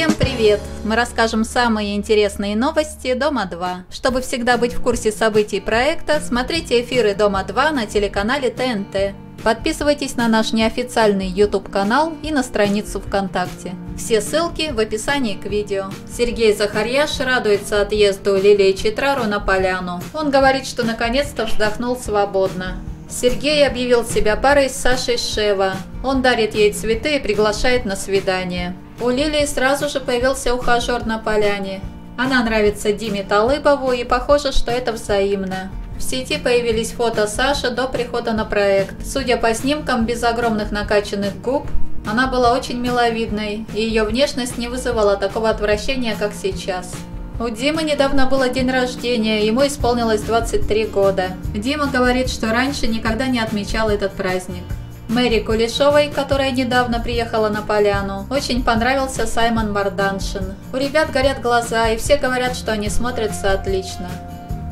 Всем привет! Мы расскажем самые интересные новости Дома-2. Чтобы всегда быть в курсе событий проекта, смотрите эфиры Дома-2 на телеканале ТНТ. Подписывайтесь на наш неофициальный YouTube-канал и на страницу ВКонтакте. Все ссылки в описании к видео. Сергей Захарьяш радуется отъезду Лилии Четрару на поляну. Он говорит, что наконец-то вздохнул свободно. Сергей объявил себя парой с Сашей Шевва. Он дарит ей цветы и приглашает на свидание. У Лилии сразу же появился ухажер на поляне. Она нравится Диме Талыбову, и похоже, что это взаимно. В сети появились фото Саши до прихода на проект. Судя по снимкам, без огромных накачанных губ, она была очень миловидной, и ее внешность не вызывала такого отвращения, как сейчас. У Димы недавно был день рождения, ему исполнилось 23 года. Дима говорит, что раньше никогда не отмечал этот праздник. Мэри Кулешовой, которая недавно приехала на поляну, очень понравился Саймон Марданшин. У ребят горят глаза, и все говорят, что они смотрятся отлично.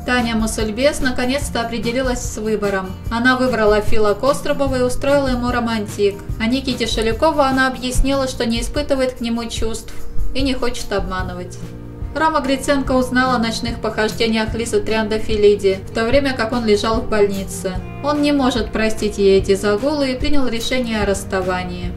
Таня Мусульбес наконец-то определилась с выбором. Она выбрала Фила Кострубова и устроила ему романтик. А Никите Шалюкову она объяснила, что не испытывает к нему чувств и не хочет обманывать. Рома Гриценко узнал о ночных похождениях Лизы Триандафилиди, в то время как он лежал в больнице. Он не может простить ей эти загулы и принял решение о расставании.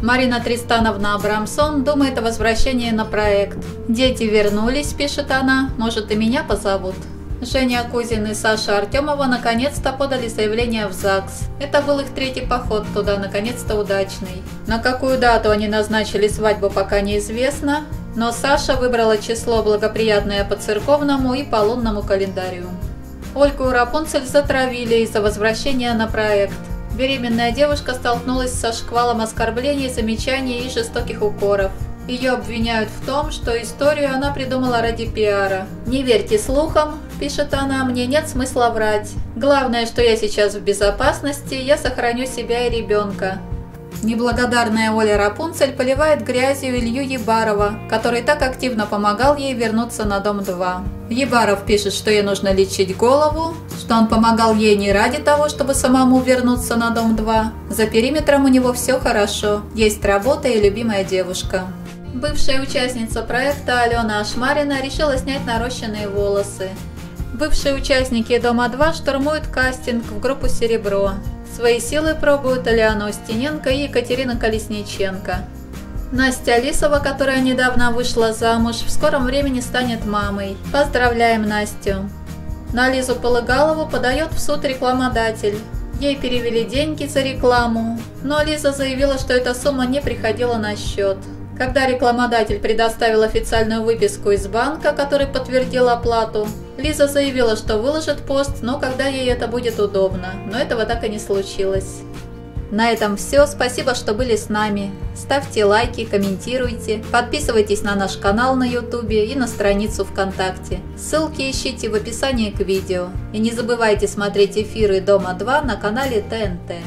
Марина Тристановна Абрамсон думает о возвращении на проект. «Дети вернулись», – пишет она, – «может, и меня позовут». Женя Кузин и Саша Артемова наконец-то подали заявление в ЗАГС. Это был их третий поход туда, наконец-то удачный. На какую дату они назначили свадьбу, пока неизвестно, но Саша выбрала число, благоприятное по церковному и по лунному календарю. Ольгу Рапунцель затравили из-за возвращения на проект. Беременная девушка столкнулась со шквалом оскорблений, замечаний и жестоких укоров. Ее обвиняют в том, что историю она придумала ради пиара. «Не верьте слухам», – пишет она, – «мне нет смысла врать. Главное, что я сейчас в безопасности, я сохраню себя и ребенка». Неблагодарная Оля Рапунцель поливает грязью Илью Яббарова, который так активно помогал ей вернуться на Дом-2. Яббаров пишет, что ей нужно лечить голову, что он помогал ей не ради того, чтобы самому вернуться на Дом-2. За периметром у него все хорошо, есть работа и любимая девушка. Бывшая участница проекта Алена Ашмарина решила снять нарощенные волосы. Бывшие участники Дома-2 штурмуют кастинг в группу «Серебро». Свои силы пробуют Алена Ашмарина и Екатерина Колесниченко. Настя Алисова, которая недавно вышла замуж, в скором времени станет мамой. Поздравляем Настю! На Лизу Полыгалову подает в суд рекламодатель. Ей перевели деньги за рекламу, но Лиза заявила, что эта сумма не приходила на счет. Когда рекламодатель предоставил официальную выписку из банка, который подтвердил оплату, Лиза заявила, что выложит пост, но когда ей это будет удобно. Но этого так и не случилось. На этом все. Спасибо, что были с нами. Ставьте лайки, комментируйте, подписывайтесь на наш канал на YouTube и на страницу ВКонтакте. Ссылки ищите в описании к видео. И не забывайте смотреть эфиры Дома-2 на канале ТНТ.